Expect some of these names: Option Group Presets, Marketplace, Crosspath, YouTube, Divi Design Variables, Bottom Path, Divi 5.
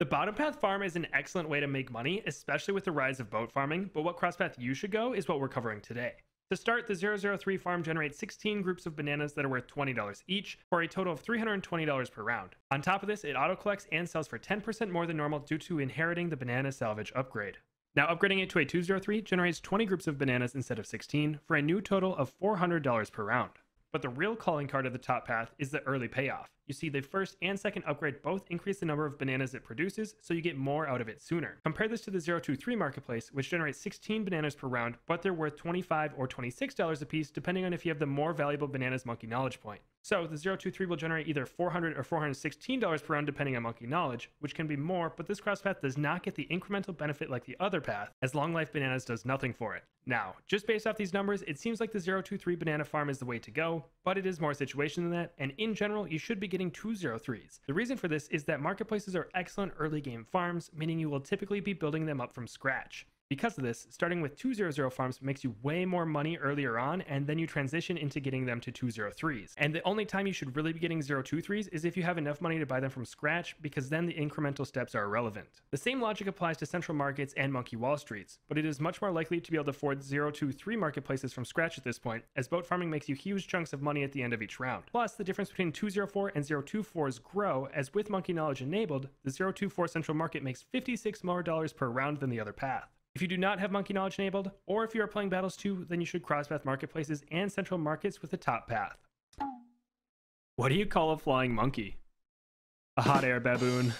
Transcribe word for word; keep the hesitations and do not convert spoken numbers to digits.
The Bottom Path farm is an excellent way to make money, especially with the rise of boat farming, but what crosspath you should go is what we're covering today. To start, the zero zero three farm generates sixteen groups of bananas that are worth twenty dollars each, for a total of three hundred twenty dollars per round. On top of this, it auto-collects and sells for ten percent more than normal due to inheriting the banana salvage upgrade. Now, upgrading it to a two zero three generates twenty groups of bananas instead of sixteen, for a new total of four hundred dollars per round. But the real calling card of the top path is the early payoff. You see, the first and second upgrade both increase the number of bananas it produces, so you get more out of it sooner. Compare this to the zero two three Marketplace, which generates sixteen bananas per round, but they're worth twenty-five dollars or twenty-six dollars a piece, depending on if you have the more valuable bananas monkey knowledge point. So the zero two three will generate either four hundred dollars or four hundred sixteen dollars per round depending on monkey knowledge, which can be more, but this crosspath does not get the incremental benefit like the other path, as long life bananas does nothing for it. Now, just based off these numbers, it seems like the zero two three banana farm is the way to go, but it is more situation than that, and in general, you should be getting two zero threes. The reason for this is that marketplaces are excellent early game farms, meaning you will typically be building them up from scratch. Because of this, starting with two zero zero farms makes you way more money earlier on, and then you transition into getting them to two zero threes. And the only time you should really be getting zero two threes is if you have enough money to buy them from scratch, because then the incremental steps are irrelevant. The same logic applies to central markets and monkey wall streets, but it is much more likely to be able to afford zero two three marketplaces from scratch at this point, as boat farming makes you huge chunks of money at the end of each round. Plus, the difference between two zero four and zero two fours grow, as with monkey knowledge enabled, the zero two four central market makes fifty-six dollars more per round than the other path. If you do not have monkey knowledge enabled, or if you are playing battles two, then you should crosspath marketplaces and central markets with the top path. What do you call a flying monkey? A hot air baboon.